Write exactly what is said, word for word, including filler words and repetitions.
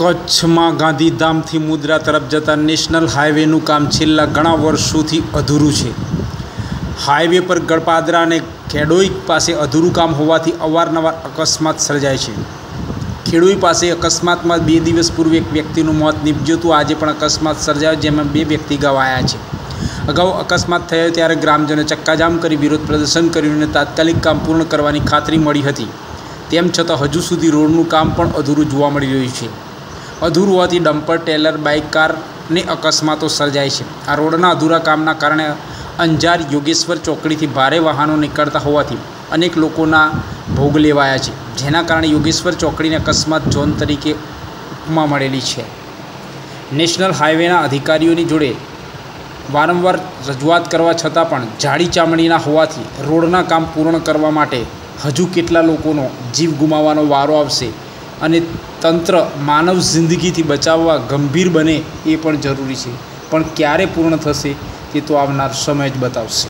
કચ્છમાં ગાંધીધામથી મુંદ્રા તરફ જતા નેશનલ હાઈવેનું કામ છેલ્લા ઘણા વર્ષોથી અધૂરું છે. હાઈવે પર ગળપાદરા અને ખેડોઈ પાસે અધૂરું કામ હોવાથી અવારનવાર અકસ્માત સર્જાય છે. ખેડોઈ પાસે અકસ્માતમાં બે દિવસ પૂર્વે એક વ્યક્તિનું મોત નીપજ્યું હતું. આજે પણ અકસ્માત સર્જાયો જેમાં બે વ્યક્તિ ગવાયા છે. અગાઉ અકસ્માત થયો ત્યારે ગ્રામજનોએ ચક્કાજામ કરી વિરોધ પ્રદર્શન કર્યું અને તાત્કાલિક કામ પૂર્ણ કરવાની ખાતરી મળી હતી. તેમ છતાં હજુ સુધી રોડનું કામ પણ અધૂરું જોવા મળી રહ્યું છે. અધૂરું હોવાથી ડમ્પર, ટેલર, બાઇક, કારને અકસ્માતો સર્જાય છે. આ રોડના અધૂરા કામના કારણે અંજાર યોગેશ્વર ચોકડીથી ભારે વાહનો નીકળતા હોવાથી અનેક લોકોના ભોગ લેવાયા છે, જેના કારણે યોગેશ્વર ચોકડીને અકસ્માત ઝોન તરીકે ઉપમા મળેલી છે. નેશનલ હાઈવેના અધિકારીઓની જોડે વારંવાર રજૂઆત કરવા છતાં પણ જાડી ચામડીના હોવાથી રોડના કામ પૂર્ણ કરવા માટે હજુ કેટલા લોકોનો જીવ ગુમાવવાનો વારો આવશે અને તંત્ર માનવ જિંદગીથી બચાવવા ગંભીર બને એ પણ જરૂરી છે, પણ ક્યારે પૂર્ણ થશે તે તો આવનાર સમય જ બતાવશે.